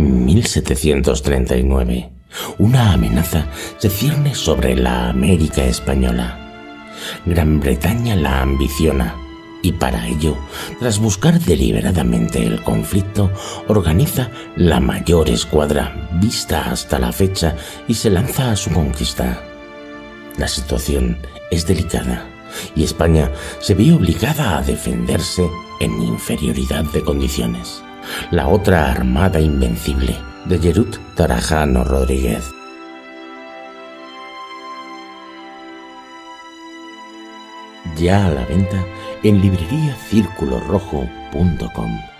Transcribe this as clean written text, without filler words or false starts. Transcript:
1739. Una amenaza se cierne sobre la América española. Gran Bretaña la ambiciona y para ello, tras buscar deliberadamente el conflicto, organiza la mayor escuadra vista hasta la fecha y se lanza a su conquista. La situación es delicada y España se ve obligada a defenderse en inferioridad de condiciones. La otra armada invencible de Yerout Tarajano Rodríguez. Ya a la venta en libreriacirculorojo.com.